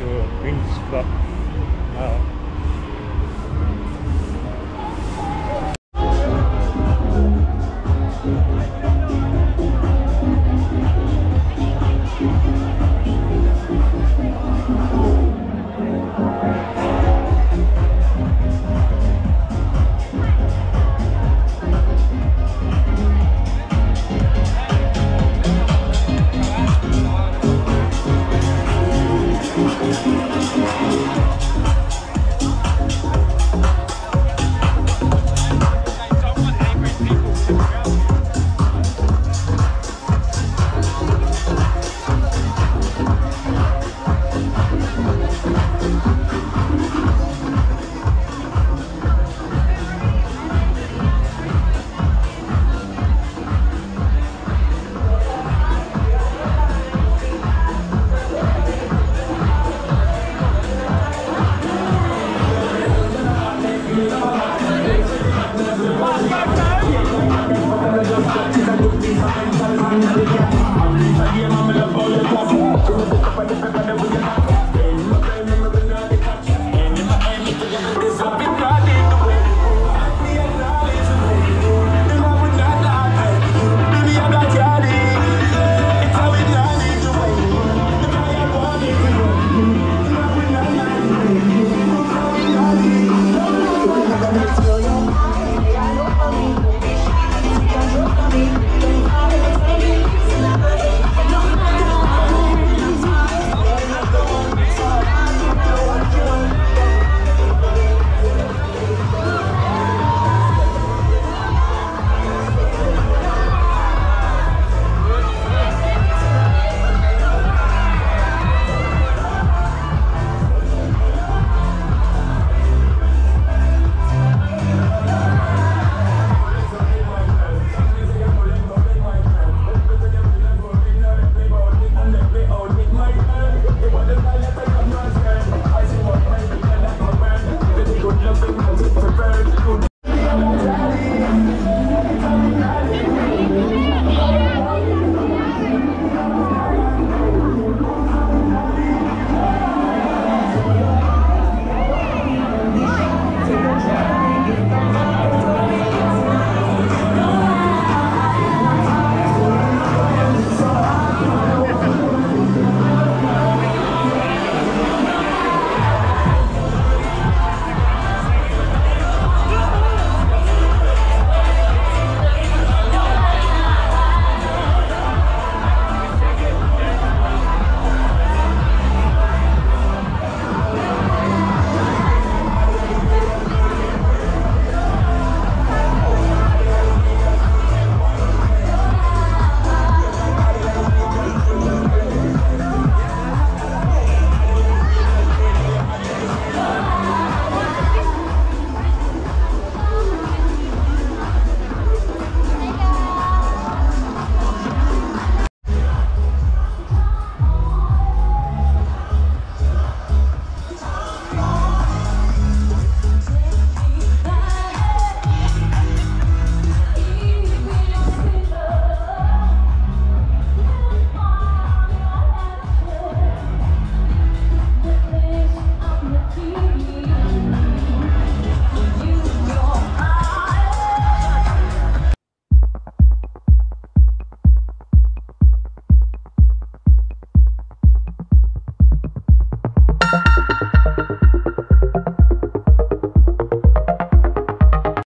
to FINNS Club now. I'm gonna